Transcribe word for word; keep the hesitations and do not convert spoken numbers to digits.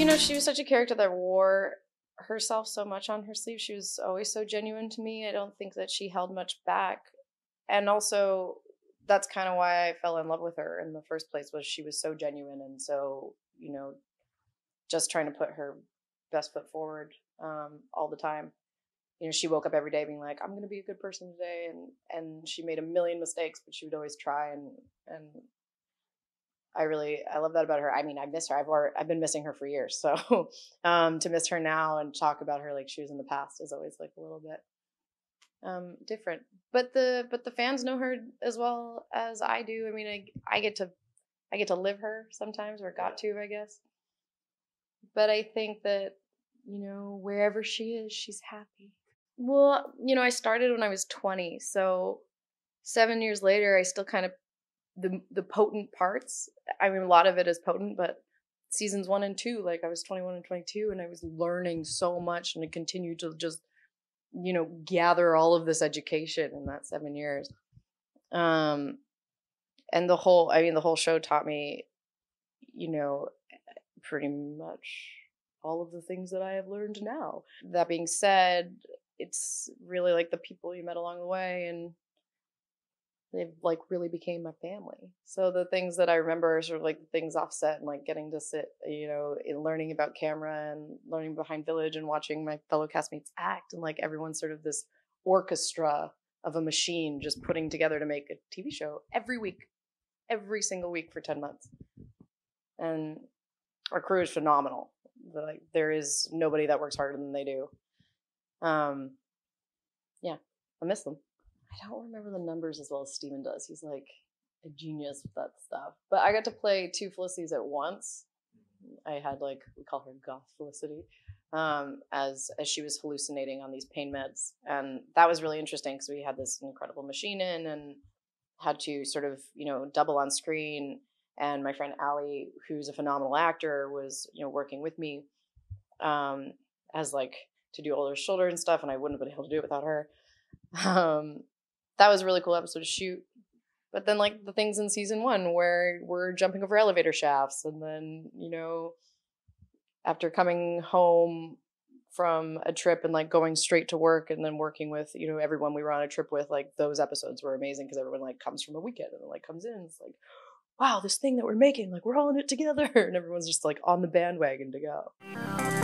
You know, she was such a character that wore herself so much on her sleeve. She was always so genuine to me. I don't think that she held much back. And also, that's kind of why I fell in love with her in the first place, was she was so genuine and so, you know, just trying to put her best foot forward um, all the time. You know, she woke up every day being like, I'm going to be a good person today. And, and she made a million mistakes, but she would always try. And, and I really, I love that about her. I mean, I miss her. I've already, I've been missing her for years. So um, to miss her now and talk about her like she was in the past is always like a little bit um, different. But the, but the fans know her as well as I do. I mean, I, I get to, I get to live her sometimes, or got to, I guess. But I think that, you know, wherever she is, she's happy. Well, you know, I started when I was twenty, so seven years later, I still kind of, the the potent parts, I mean, a lot of it is potent, but seasons one and two, like I was twenty-one and twenty-two, and I was learning so much, and I continued to just, you know, gather all of this education in that seven years. Um, and the whole, I mean, the whole show taught me, you know, pretty much all of the things that I have learned now. That being said, it's really like the people you met along the way, and they've like really became my family. So the things that I remember are sort of like things offset, and like getting to sit, you know, in learning about camera and learning behind Village and watching my fellow castmates act, and like everyone's sort of this orchestra of a machine just putting together to make a T V show every week, every single week for ten months. And our crew is phenomenal. Like, there is nobody that works harder than they do. Um, yeah, I miss them. I don't remember the numbers as well as Steven does. He's like a genius with that stuff. But I got to play two Felicities at once. I had like, we call her Goth Felicity, um, as, as she was hallucinating on these pain meds. And that was really interesting because we had this incredible machine in and had to sort of, you know, double on screen. And my friend Allie, who's a phenomenal actor, was, you know, working with me um, as like, to do all her shoulder and stuff, and I wouldn't have been able to do it without her. Um, that was a really cool episode to shoot. But then, like, the things in season one where we're jumping over elevator shafts, and then, you know, after coming home from a trip and, like, going straight to work and then working with, you know, everyone we were on a trip with, like, those episodes were amazing because everyone, like, comes from a weekend and, like, comes in. And it's like, wow, this thing that we're making, like, we're all in it together. And everyone's just, like, on the bandwagon to go.